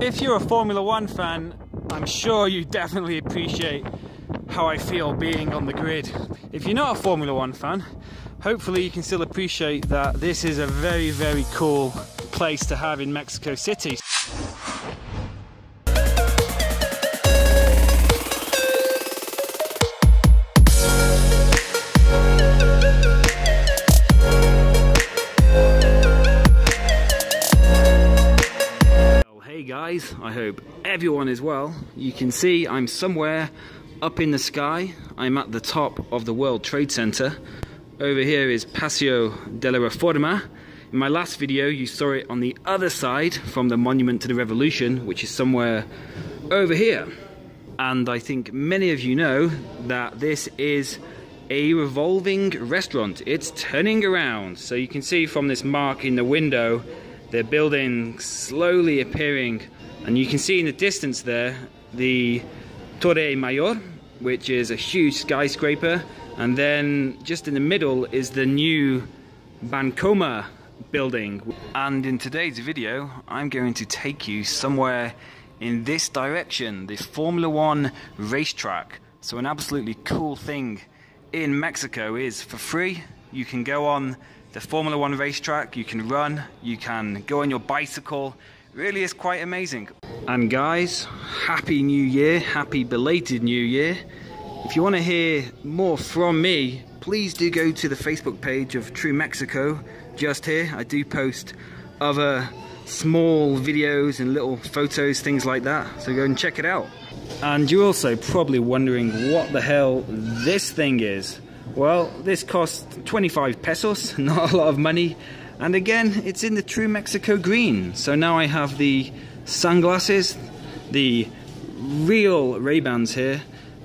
If you're a Formula One fan, I'm sure you definitely appreciate how I feel being on the grid. If you're not a Formula One fan, hopefully you can still appreciate that this is a very, very cool place to have in Mexico City. I hope everyone is well. You can see I'm somewhere up in the sky. I'm at the top of the World Trade Center. Over here is Paseo de la Reforma. In my last video you saw it on the other side from the Monument to the Revolution, which is somewhere over here. And I think many of you know that this is a revolving restaurant. It's turning around. So you can see from this mark in the window, the building slowly appearing, and you can see in the distance there the Torre Mayor, which is a huge skyscraper, and then just in the middle is the new Bancomer building. And in today's video I'm going to take you somewhere in this direction, the Formula One racetrack. So an absolutely cool thing in Mexico is for free you can go on the Formula One racetrack, you can run, you can go on your bicycle. Really is quite amazing. And guys, happy new year, happy belated new year. If you want to hear more from me, please do go to the Facebook page of True Mexico, just here. I do post other small videos and little photos, things like that. So go and check it out. And you're also probably wondering what the hell this thing is. Well, this costs 25 pesos, not a lot of money, and again, it's in the True Mexico green. So now I have the sunglasses, the real Ray-Bans here,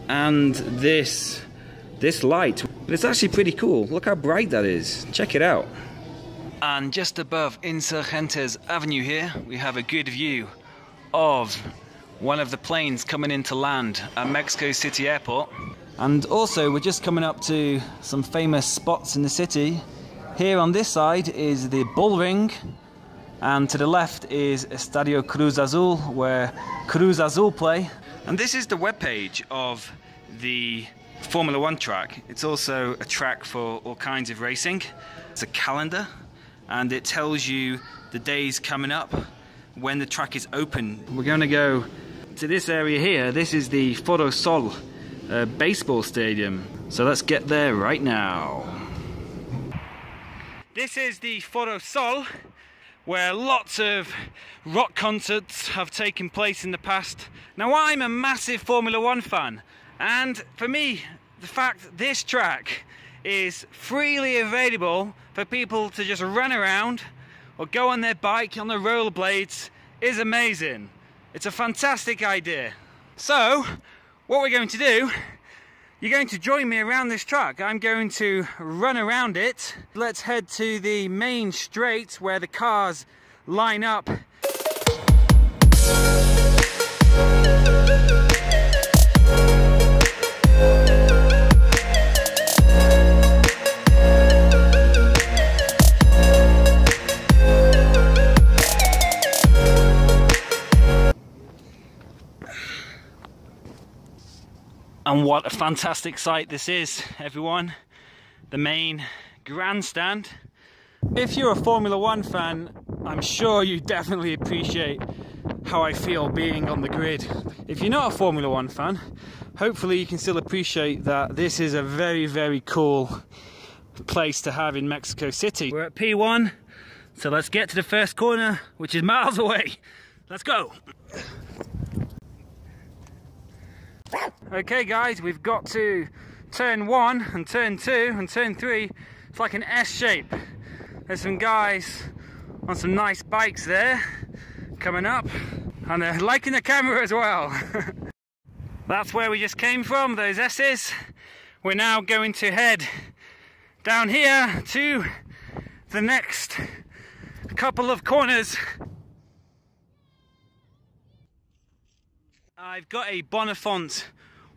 and this light. But it's actually pretty cool. Look how bright that is. Check it out. And just above Insurgentes Avenue here, we have a good view of one of the planes coming in to land at Mexico City Airport. And also we're just coming up to some famous spots in the city. Here on this side is the bull ring, and to the left is Estadio Cruz Azul, where Cruz Azul play. And this is the webpage of the Formula One track. It's also a track for all kinds of racing. It's a calendar and it tells you the days coming up when the track is open. We're going to go to this area here. This is the Foro Sol baseball stadium, so let's get there right now. This is the Foro Sol, where lots of rock concerts have taken place in the past. Now I'm a massive Formula One fan, and for me the fact this track is freely available for people to just run around or go on their bike on the rollerblades is amazing. It's a fantastic idea. So what we're going to do, you're going to join me around this track. I'm going to run around it. Let's head to the main straight where the cars line up. And what a fantastic sight this is, everyone. The main grandstand. If you're a Formula One fan, I'm sure you definitely appreciate how I feel being on the grid. If you're not a Formula One fan, hopefully you can still appreciate that this is a very, very cool place to have in Mexico City. We're at P1, so let's get to the first corner, which is miles away. Let's go. Okay guys, we've got to turn 1 and turn 2 and turn 3. It's like an S shape. There's some guys on some nice bikes there coming up, and they're liking the camera as well. That's where we just came from, those S's. We're now going to head down here to the next couple of corners. I've got a Bonafont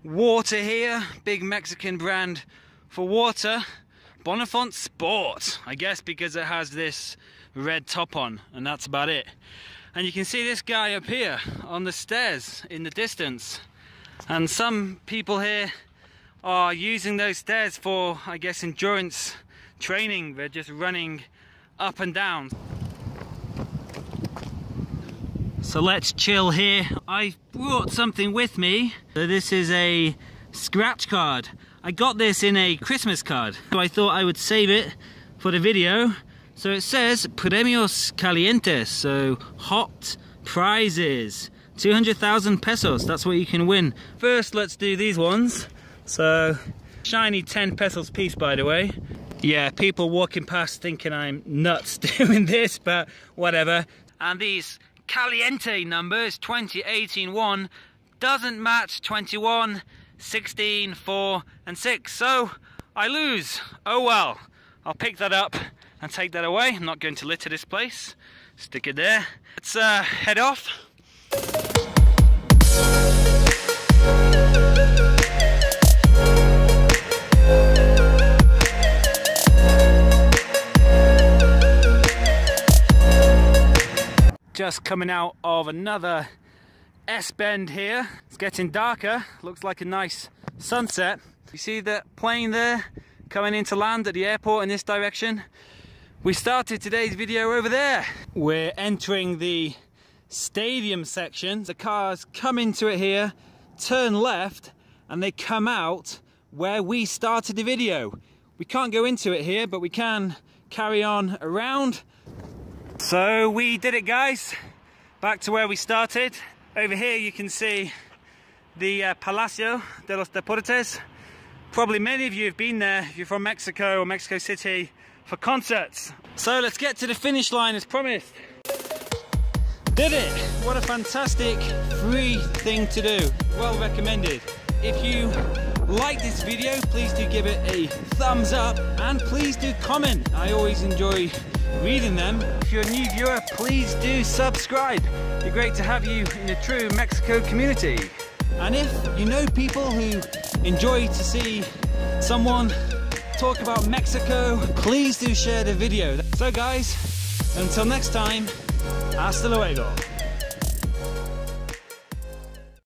water here, big Mexican brand for water. Bonafont Sport, I guess, because it has this red top on, and that's about it. And you can see this guy up here on the stairs in the distance. And some people here are using those stairs for, I guess, endurance training. They're just running up and down. So let's chill here. I brought something with me. So this is a scratch card. I got this in a Christmas card, so I thought I would save it for the video. So it says Premios Calientes, so hot prizes, 200,000 pesos, that's what you can win. First, let's do these ones. So, shiny 10 pesos piece, by the way. Yeah, people walking past thinking I'm nuts doing this, but whatever. And these Caliente numbers, 20, 18, 1, doesn't match 21, 16, 4, and 6. So, I lose. Oh well. I'll pick that up and take that away. I'm not going to litter this place. Stick it there. Let's head off. Just coming out of another S-bend here. It's getting darker. Looks like a nice sunset. You see that plane there? Coming into land at the airport in this direction. We started today's video over there. We're entering the stadium section. The cars come into it here, turn left, and they come out where we started the video. We can't go into it here, but we can carry on around. So we did it, guys. Back to where we started. Over here you can see the Palacio de los Deportes. Probably many of you have been there if you're from Mexico or Mexico City for concerts. So let's get to the finish line as promised. Did it! What a fantastic free thing to do. Well recommended. If you like this video, please do give it a thumbs up and please do comment. I always enjoy reading them. If you're a new viewer, please do subscribe. It'd be great to have you in the True Mexico community. And if you know people who enjoy to see someone talk about Mexico, please do share the video. So guys, until next time, hasta luego.